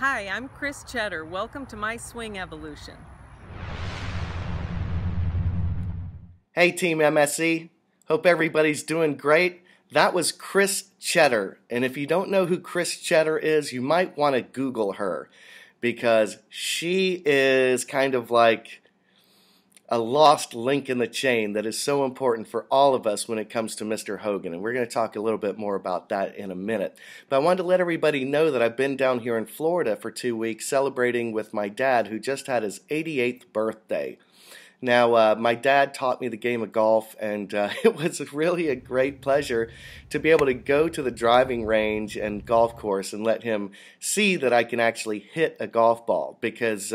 Hi, I'm Kris Tschetter. Welcome to My Swing Evolution. Hey Team MSC, hope everybody's doing great. That was Kris Tschetter, and if you don't know who Kris Tschetter is, you might want to Google her, because she is kind of like a lost link in the chain that is so important for all of us when it comes to Mr. Hogan, and we're going to talk a little bit more about that in a minute. But I wanted to let everybody know that I've been down here in Florida for 2 weeks celebrating with my dad, who just had his 88th birthday. Now, my dad taught me the game of golf, and it was really a great pleasure to be able to go to the driving range and golf course and let him see that I can actually hit a golf ball, because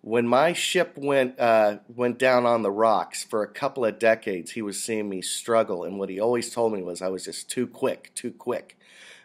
when my ship went down on the rocks for a couple of decades, he was seeing me struggle, and what he always told me was I was just too quick.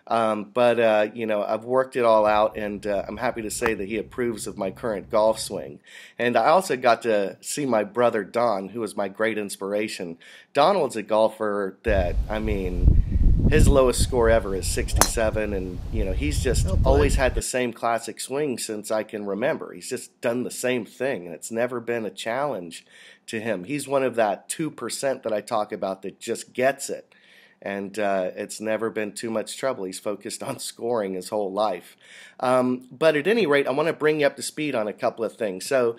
You know, I've worked it all out, and I'm happy to say that he approves of my current golf swing. And I also got to see my brother Don, who was my great inspiration. Donald's a golfer that, I mean, his lowest score ever is 67, and you know, he's just always had the same classic swing since I can remember. He's just done the same thing, and it's never been a challenge to him. He's one of that 2% that I talk about that just gets it, and it's never been too much trouble. He's focused on scoring his whole life. But at any rate, I want to bring you up to speed on a couple of things. So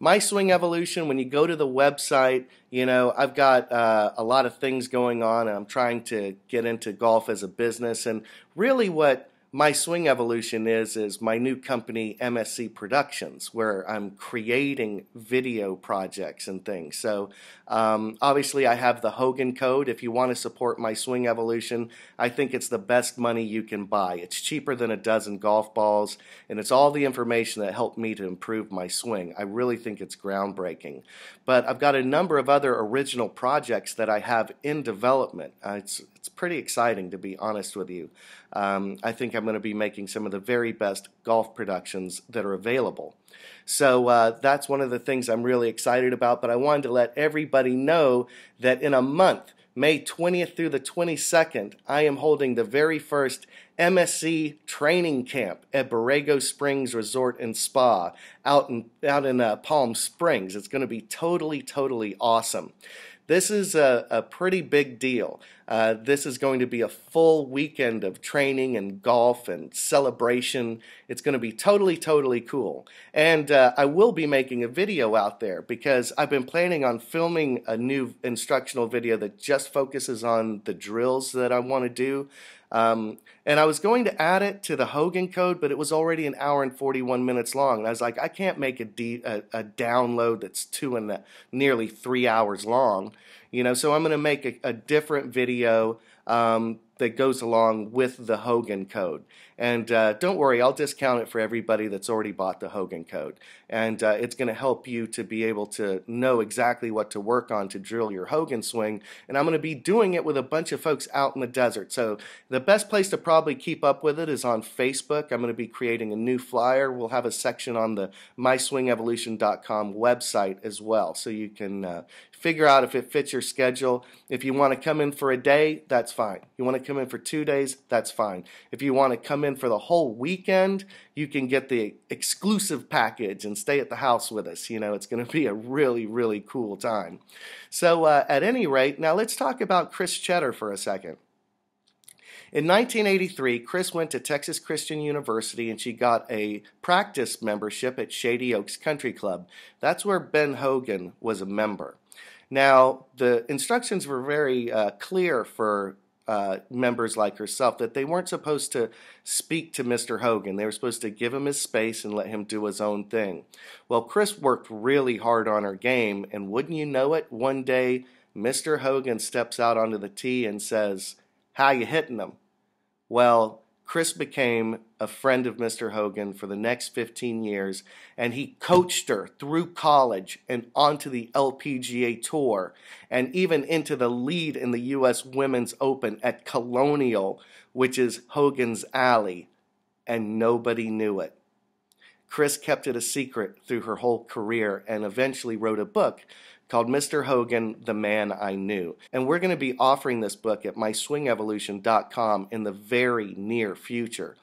My Swing Evolution, when you go to the website, you know, I've got a lot of things going on, and I'm trying to get into golf as a business. And really what My Swing Evolution is my new company, MSC Productions, where I'm creating video projects and things. So obviously I have the Hogan Code. If you want to support My Swing Evolution, I think it's the best money you can buy. It's cheaper than a dozen golf balls, and it's all the information that helped me to improve my swing. I really think it's groundbreaking. But I've got a number of other original projects that I have in development. It's pretty exciting, to be honest with you. I think I'm going to be making some of the very best golf productions that are available. So that's one of the things I'm really excited about, but I wanted to let everybody know that in a month, May 20th through the 22nd, I am holding the very first MSC training camp at Borrego Springs Resort and Spa out in Palm Springs. It's going to be totally, totally awesome. This is a pretty big deal. This is going to be a full weekend of training and golf and celebration. It's going to be totally, totally cool. And I will be making a video out there, because I've been planning on filming a new instructional video that just focuses on the drills that I want to do. And I was going to add it to the Hogan Code, but it was already an hour and 41 minutes long. And I was like, I can't make a download that's nearly 3 hours long, you know. So I'm going to make a different video that goes along with the Hogan Code. And don't worry, I'll discount it for everybody that's already bought the Hogan Code. And it's going to help you to be able to know exactly what to work on to drill your Hogan swing. And I'm going to be doing it with a bunch of folks out in the desert. So the best place to probably keep up with it is on Facebook. I'm going to be creating a new flyer. We'll have a section on the MySwingEvolution.com website as well, so you can figure out if it fits your schedule. If you want to come in for a day, that's fine. You want to come in for 2 days, that's fine. If you want to come in for the whole weekend, you can get the exclusive package and stay at the house with us. You know, it's going to be a really, really cool time. So at any rate, now let's talk about Kris Tschetter for a second. In 1983, Kris went to Texas Christian University, and she got a practice membership at Shady Oaks Country Club. That's where Ben Hogan was a member. Now, the instructions were very clear for members like herself that they weren't supposed to speak to Mr. Hogan. They were supposed to give him his space and let him do his own thing. Well, Kris worked really hard on her game, and wouldn't you know it, one day Mr. Hogan steps out onto the tee and says, "How you hitting them?" Well, Kris became a friend of Mr. Hogan for the next 15 years, and he coached her through college and onto the LPGA Tour and even into the lead in the U.S. Women's Open at Colonial, which is Hogan's alley, and nobody knew it. Kris kept it a secret through her whole career and eventually wrote a book called Mr. Hogan, The Man I Knew. And we're going to be offering this book at myswingevolution.com in the very near future.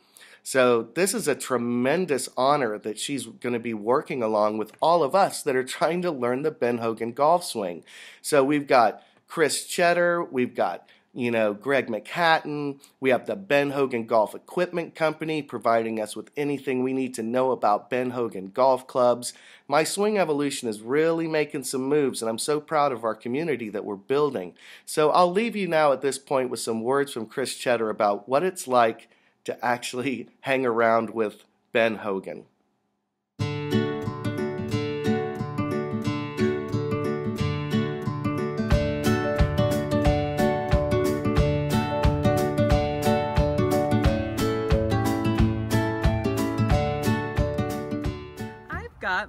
So this is a tremendous honor that she's going to be working along with all of us that are trying to learn the Ben Hogan golf swing. So we've got Kris Tschetter, we've got, Greg McHatton, we have the Ben Hogan Golf Equipment Company providing us with anything we need to know about Ben Hogan golf clubs. My Swing Evolution is really making some moves, and I'm so proud of our community that we're building. So I'll leave you now at this point with some words from Kris Tschetter about what it's like to actually hang around with Ben Hogan.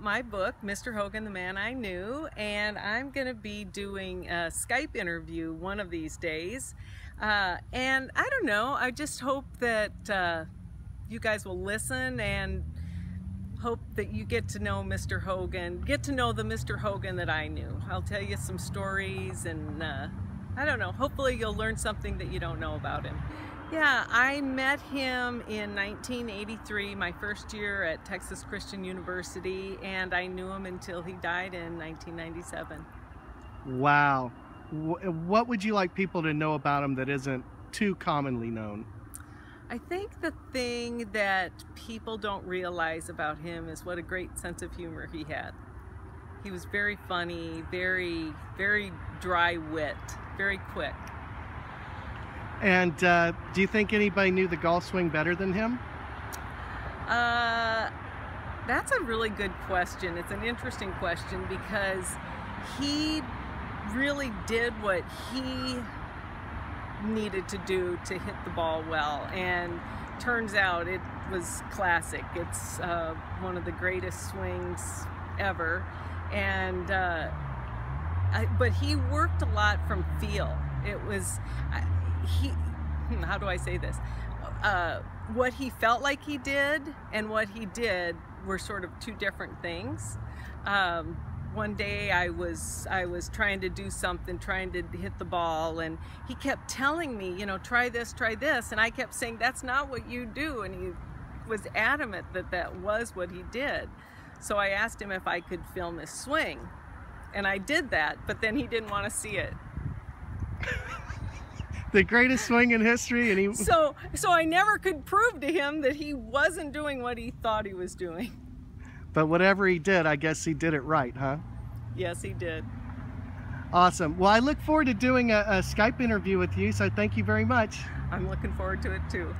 My book, Mr. Hogan, The Man I Knew, and I'm going to be doing a Skype interview one of these days. And I don't know, I just hope that you guys will listen and hope that you get to know Mr. Hogan, get to know the Mr. Hogan that I knew. I'll tell you some stories and I don't know, hopefully you'll learn something that you don't know about him. Yeah, I met him in 1983, my first year at Texas Christian University, and I knew him until he died in 1997. Wow. What would you like people to know about him that isn't too commonly known? I think the thing that people don't realize about him is what a great sense of humor he had. He was very funny, very, very dry wit, very quick. And do you think anybody knew the golf swing better than him? That's a really good question. It's an interesting question because he really did what he needed to do to hit the ball well. And turns out it was classic. It's one of the greatest swings ever. And but he worked a lot from feel. It was... how do I say this? What he felt like he did and what he did were sort of two different things. One day I was trying to do something, trying to hit the ball, and he kept telling me, try this, and I kept saying, that's not what you do, and he was adamant that that was what he did. So I asked him if I could film his swing, and I did that, but then he didn't want to see it. The greatest swing in history, and he... So I never could prove to him that he wasn't doing what he thought he was doing. But whatever he did, I guess he did it right, huh? Yes, he did. Awesome. Well, I look forward to doing a Skype interview with you, so thank you very much. I'm looking forward to it, too.